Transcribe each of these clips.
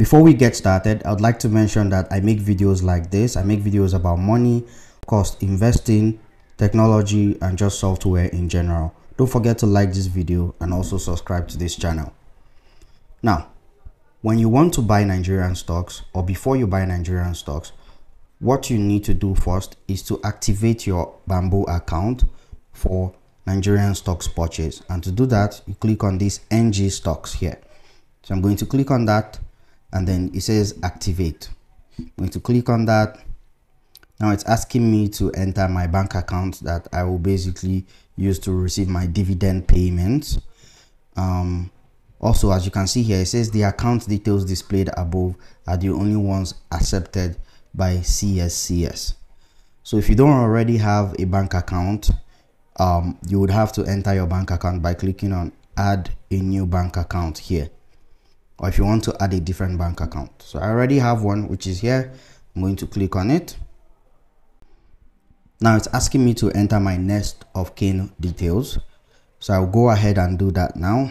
Before we get started, I would like to mention that I make videos like this. I make videos about money, cost investing, technology, and just software in general. Don't forget to like this video and also subscribe to this channel. Now, when you want to buy Nigerian stocks or before you buy Nigerian stocks, what you need to do first is to activate your Bamboo account for Nigerian stocks purchase. And to do that, you click on this NG stocks here. So I'm going to click on that, and then it says activate. I'm going to click on that. Now it's asking me to enter my bank account that I will basically use to receive my dividend payments. Also, as you can see here, it says the account details displayed above are the only ones accepted by CSCS. So if you don't already have a bank account, you would have to enter your bank account by clicking on add a new bank account here, or if you want to add a different bank account. So I already have one, which is here. I'm going to click on it. Now it's asking me to enter my nest of kin details. So I'll go ahead and do that now.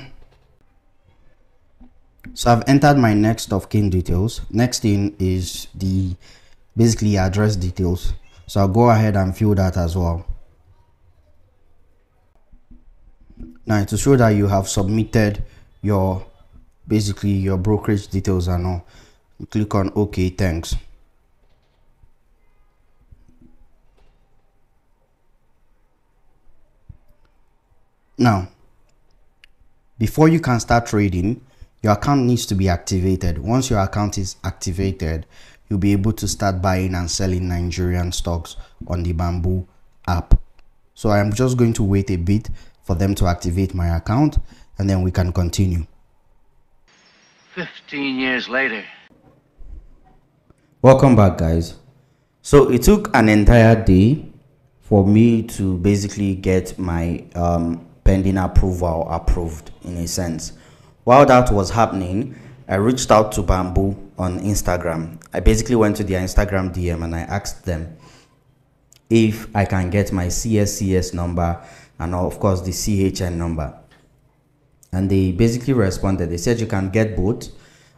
So I've entered my next of kin details. Next thing is the basically address details. So I'll go ahead and fill that as well. Now to show that you have submitted your basically your brokerage details and all, you click on OK, thanks. Now, before you can start trading, your account needs to be activated. Once your account is activated, you'll be able to start buying and selling Nigerian stocks on the Bamboo app. So I'm just going to wait a bit for them to activate my account, and then we can continue. 15 years later. Welcome back, guys. So it took an entire day for me to basically get my pending approval approved, in a sense. While that was happening, I reached out to Bamboo on Instagram. I basically went to their Instagram DM and I asked them if I can get my CSCS number and of course the CHN number. And they basically responded. They said you can get both.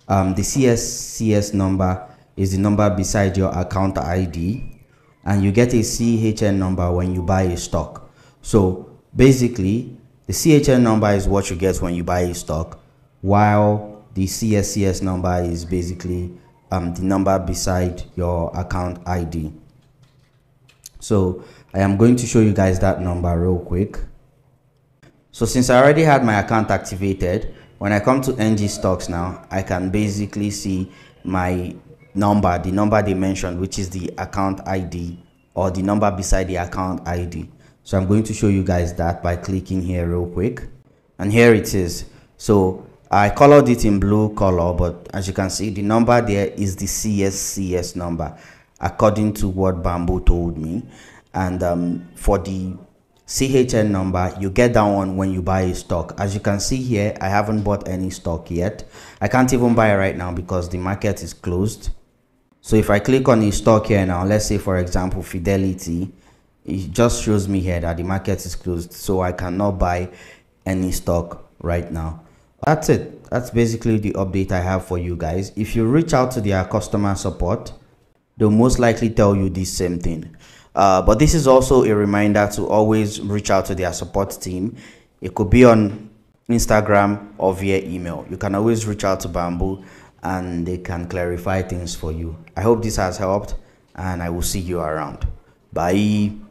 The CSCS number is the number beside your account ID, and you get a CHN number when you buy a stock. So basically, the CHN number is what you get when you buy a stock, while the CSCS number is basically the number beside your account ID. So I am going to show you guys that number real quick. So since I already had my account activated, when I come to NG stocks now, I can basically see my number, the number they mentioned, which is the account ID or the number beside the account ID. So I'm going to show you guys that by clicking here real quick. And here it is. So I colored it in blue color, but as you can see, the number there is the CSCS number, according to what Bamboo told me. And for the CHN number, you get that one when you buy a stock. As you can see here, I haven't bought any stock yet. I can't even buy right now because the market is closed. So if I click on a stock here now, let's say for example Fidelity, it just shows me here that the market is closed, so I cannot buy any stock right now. That's it. That's basically the update I have for you guys. If you reach out to their customer support, they'll most likely tell you the same thing. But this is also a reminder to always reach out to their support team. It could be on Instagram or via email. You can always reach out to Bamboo and they can clarify things for you. I hope this has helped, and I will see you around. Bye.